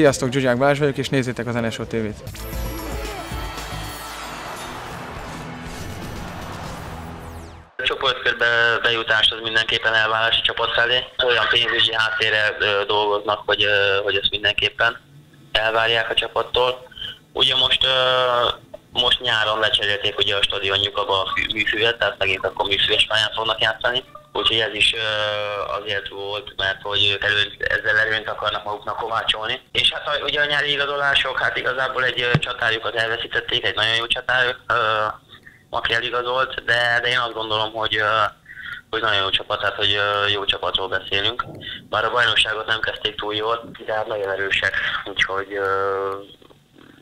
Sziasztok, Gyugyák Balázs vagyok, és nézzétek az NSO TV-t! Csoportkörbe bejutás az mindenképpen elvárás a csapat felé. Olyan pénzügyi háttérre dolgoznak, hogy ezt mindenképpen elvárják a csapattól. Ugye most nyáron lecserélték ugye a stadionjukba a műfüvet, tehát megint akkor műfüves pályán fognak játszani. Úgyhogy ez is azért volt, mert hogy ezzel előnyt akarnak maguknak kovácsolni. És hát ugye a nyári igazolások, hát igazából egy csatárjukat elveszítették, egy nagyon jó csatárjuk. Aki eligazolt, de én azt gondolom, hogy nagyon jó csapat, tehát hogy jó csapatról beszélünk. Bár a bajnokságot nem kezdték túl jól, de nagyon erősek, úgyhogy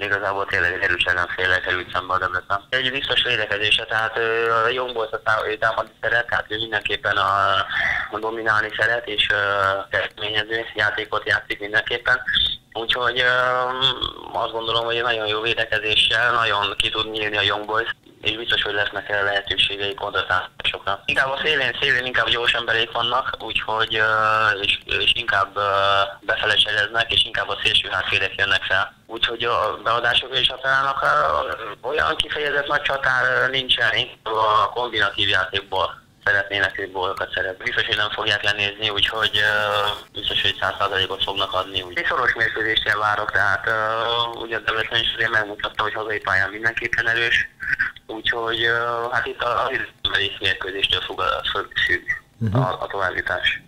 igazából tényleg erős ellenféllel került szembe a Debrecen. Egy biztos védekezése, tehát a Young Boys támadni szeret, tehát ő mindenképpen a dominálni szeret, és kezdeményező játékot játszik mindenképpen. Úgyhogy azt gondolom, hogy nagyon jó védekezéssel, nagyon ki tud nyílni a Young Boys, és biztos, hogy lesznek el lehetőségei kontratállásokra. Inkább a szélén inkább gyors emberek vannak, úgyhogy és inkább befele csereznek, és inkább a szélső hátfélek jönnek fel. Úgyhogy a beadások is használnak, olyan kifejezett nagy csatár nincsen, a kombinatív játékból szeretnének ők gólokat szerezni. Biztos, hogy nem fogják lenézni, úgyhogy biztos, hogy 100%-ot fognak adni. Úgy. Én szoros mérkőzést várok, tehát ugye a Debrecen is azért megmutatta, hogy hazai pályán mindenképpen erős. Úgyhogy hát itt a mérkőzéstől függ a továbbítás.